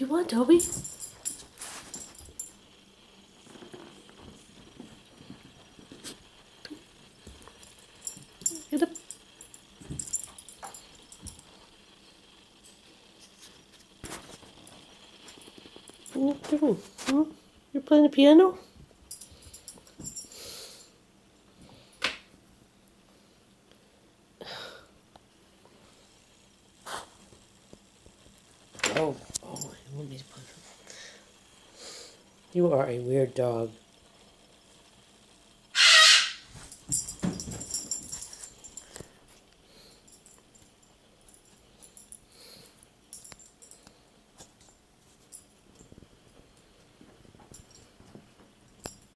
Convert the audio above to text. Do you want, Toby? Get up. You're playing the piano? Oh, you want me to play? You are a weird dog.